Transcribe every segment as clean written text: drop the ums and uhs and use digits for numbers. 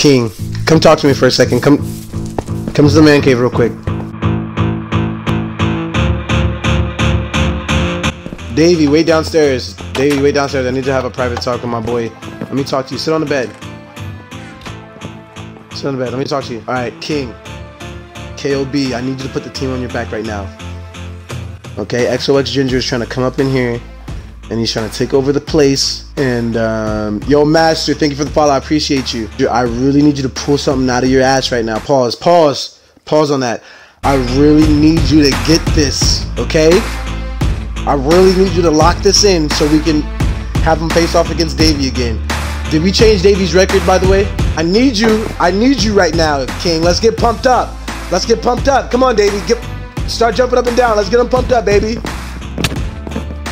King, come talk to me for a second. Come to the man cave real quick. Davey, wait downstairs. Davey, wait downstairs. I need to have a private talk with my boy. Let me talk to you. Sit on the bed. Sit on the bed. Let me talk to you. Alright, King. KOB, I need you to put the team on your back right now. Okay, XOX Ginger is trying to come up in here. And he's trying to take over the place. And yo, Master, thank you for the follow. I appreciate you. Dude, I really need you to pull something out of your ass right now. Pause, pause, pause on that. I really need you to get this, okay? I really need you to lock this in so we can have him face off against Davey again. Did we change Davey's record, by the way? I need you right now, King. Let's get pumped up. Let's get pumped up. Come on, Davey. Start jumping up and down. Let's get him pumped up, baby.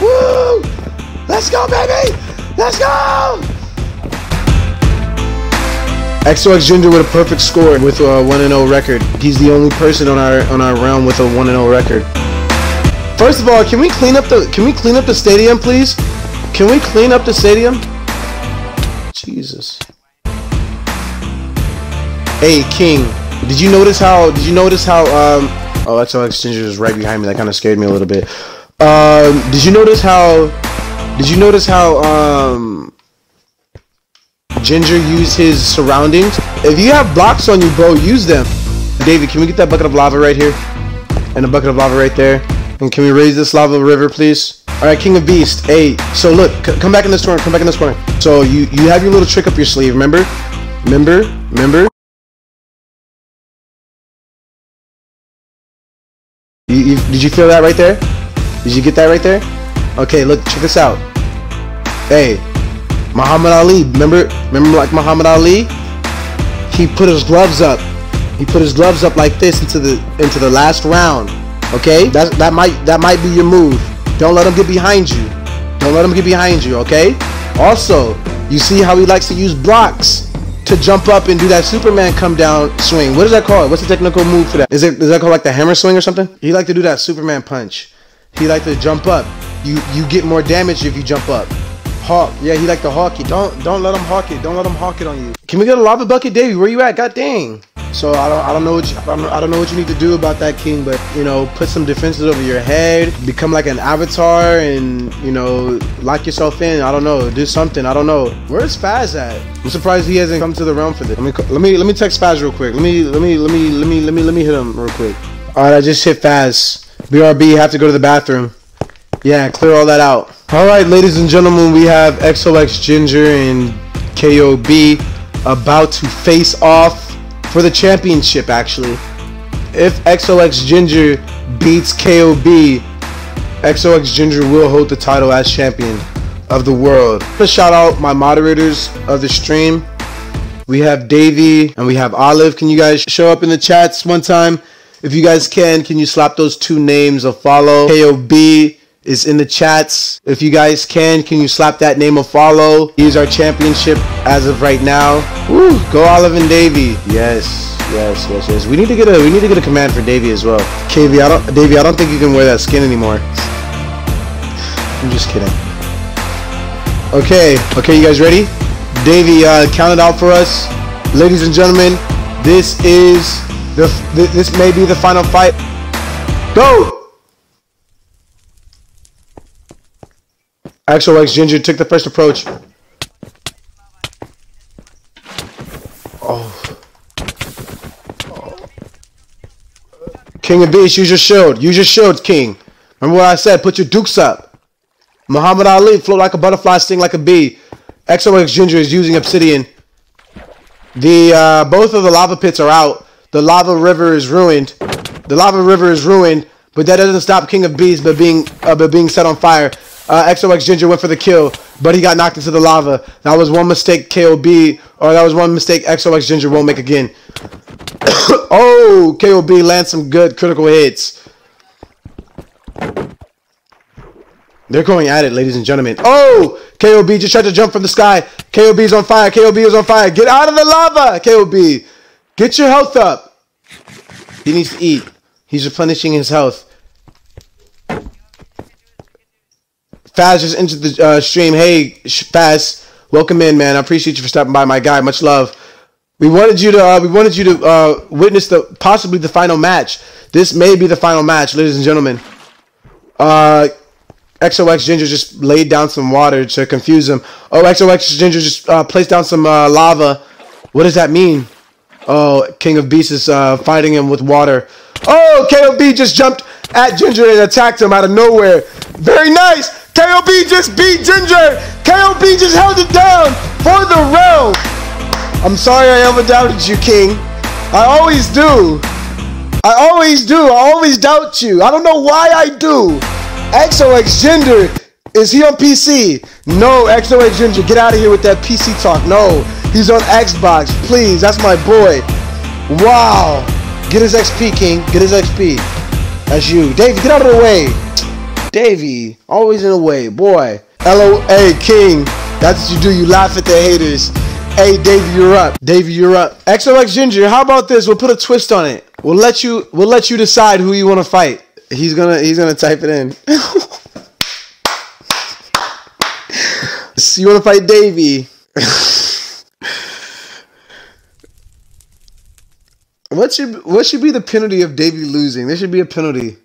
Woo! Let's go, baby! Let's go! XOX Ginger with a perfect score with a 1-0 record. He's the only person on our realm with a 1-0 record. First of all, can we clean up the stadium, please? Can we clean up the stadium? Jesus. Hey, King, did you notice how oh, XOX Ginger is right behind me. That kind of scared me a little bit. Did you notice how Ginger used his surroundings? If you have blocks on you, bro, use them. David, can we get that bucket of lava right here? And a bucket of lava right there. And can we raise this lava river, please? Alright, King of Beast. Hey, so look, come back in this corner, come back in this corner. So you have your little trick up your sleeve, remember? Remember? Did you feel that right there? Did you get that right there? Okay, look, check this out. Hey, Muhammad Ali, remember like Muhammad Ali? He put his gloves up. He put his gloves up like this into the last round. Okay? That might be your move. Don't let him get behind you. Don't let him get behind you, okay? Also, you see how he likes to use blocks to jump up and do that Superman come down swing. What is that called? What's the technical move for that? Is that called like the hammer swing or something? He likes to do that Superman punch. He like to jump up. You get more damage if you jump up. Hawk. Yeah, he like to hawk it. Don't let him hawk it. Don't let him hawk it on you. Can we get a lava bucket, Davey? Where you at? God dang. So I don't know what you need to do about that, King. But you know, put some defenses over your head. Become like an avatar, and you know, lock yourself in. I don't know. Do something. I don't know. Where's Faz at? I'm surprised he hasn't come to the realm for this. Let me text Faz real quick. Let me hit him real quick. All right, I just hit Faz. BRB, have to go to the bathroom. Yeah, clear all that out. Alright, ladies and gentlemen, we have XOX Ginger and KOB about to face off for the championship, actually. If XOX Ginger beats KOB, XOX Ginger will hold the title as champion of the world. Let's shout out my moderators of the stream. We have Davey and we have Olive. Can you guys show up in the chats one time? If you guys can you slap those two names a follow? KOB is in the chats. If you guys can you slap that name a follow? Here's our championship as of right now. Woo! Go Olive and Davey. Yes, yes, yes, yes. We need to get a command for Davey as well. KV, Davey, I don't think you can wear that skin anymore. I'm just kidding. Okay, you guys ready? Davey, count it out for us. Ladies and gentlemen, this is. This may be the final fight. Go! XOX Ginger took the first approach. Oh. Oh. King of Beasts, use your shield. Use your shield, King. Remember what I said. Put your dukes up. Muhammad Ali, float like a butterfly, sting like a bee. XOX Ginger is using obsidian. Both of the lava pits are out. The lava river is ruined. The lava river is ruined, but that doesn't stop King of Beasts but being set on fire. XOX Ginger went for the kill, but he got knocked into the lava. That was one mistake that was one mistake XOX Ginger won't make again. Oh, KOB lands some good critical hits. They're going at it, ladies and gentlemen. Oh, KOB just tried to jump from the sky. KOB is on fire. KOB is on fire. Get out of the lava, KOB. Get your health up. He needs to eat. He's replenishing his health. Faz just entered the stream. Hey, Faz, welcome in, man. I appreciate you for stopping by, my guy. Much love. We wanted you to witness possibly the final match. This may be the final match, ladies and gentlemen. XOX Ginger just laid down some water to confuse him. Oh, XOX Ginger just placed down some lava. What does that mean? Oh, King of Beasts is fighting him with water. Oh, KOB just jumped at Ginger and attacked him out of nowhere. Very nice. KOB just beat Ginger. KOB just held it down for the realm. I'm sorry I ever doubted you, King. I always do. I always do. I always doubt you. I don't know why I do. XOX Ginger, is he on PC? No, XOX Ginger, get out of here with that PC talk. No, he's on Xbox, please. That's my boy. Wow. Get his XP, King. Get his XP. That's you. Davey, get out of the way. Davey, always in the way, boy. LOA, King. That's what you do. You laugh at the haters. Hey, Davey, you're up. Davey, you're up. XOX Ginger, how about this? We'll put a twist on it. We'll let you decide who you want to fight. He's gonna type it in. So you wanna fight Davey? What should be the penalty of Davey losing? There should be a penalty.